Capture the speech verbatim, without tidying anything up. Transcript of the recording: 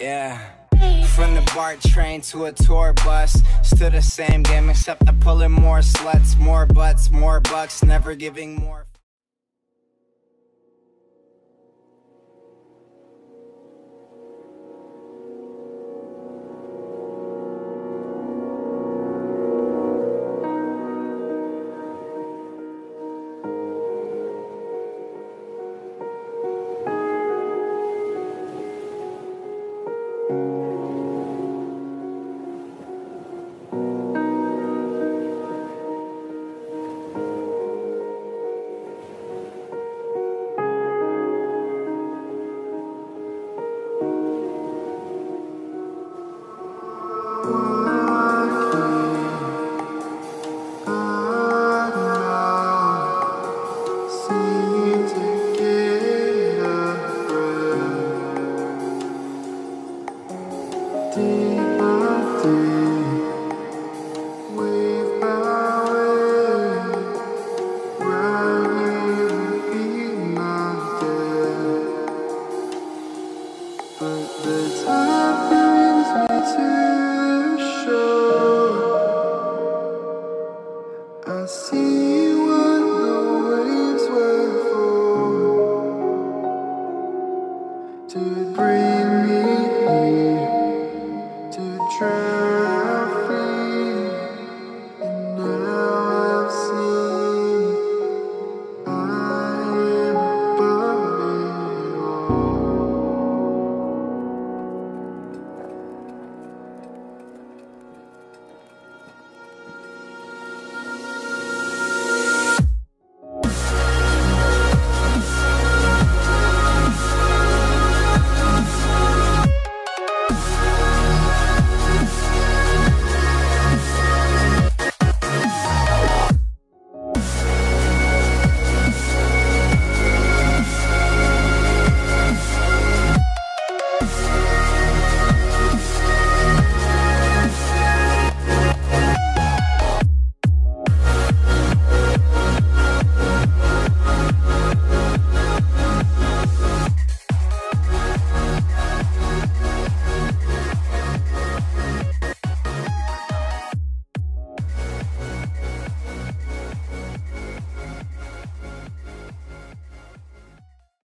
Yeah. From the BART train to a tour bus, still the same game except I'm pulling more sluts, more butts, more bucks, never giving more. To bring me here.